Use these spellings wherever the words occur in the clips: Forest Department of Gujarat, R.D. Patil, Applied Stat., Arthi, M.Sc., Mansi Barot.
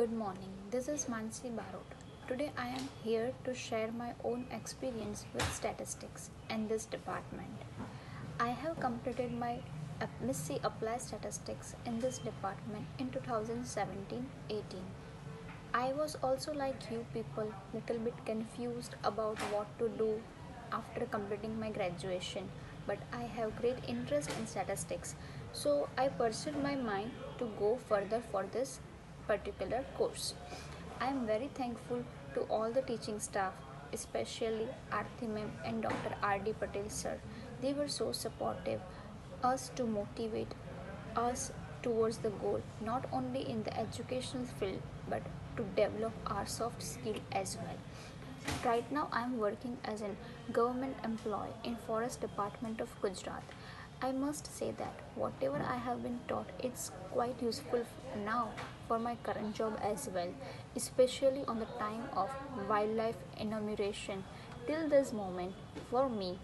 Good morning, this is Mansi Barot. Today I am here to share my own experience with statistics in this department. I have completed my M.Sc. Applied Statistics in this department in 2017-18. I was also like you people, little bit confused about what to do after completing my graduation, but I have great interest in statistics, so I pursued my mind to go further for this particular course. I am very thankful to all the teaching staff, especially Arthi ma'am and Dr. R.D. Patil sir. They were so supportive us to motivate us towards the goal, not only in the educational field but to develop our soft skill as well. Right now I am working as a government employee in Forest Department of Gujarat. I must say that whatever I have been taught, it's quite useful now for my current job as well, especially on the time of wildlife enumeration. Till this moment, for me,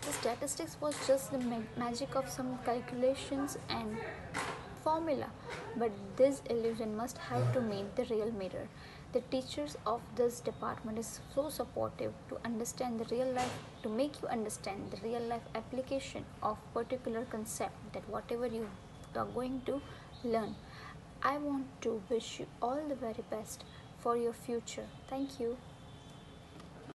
the statistics was just the magic of some calculations and formula, but this illusion must have to meet the real mirror. The teachers of this department is so supportive to understand the real life, to make you understand the real life application of particular concept that whatever you are going to learn. I want to wish you all the very best for your future. Thank you.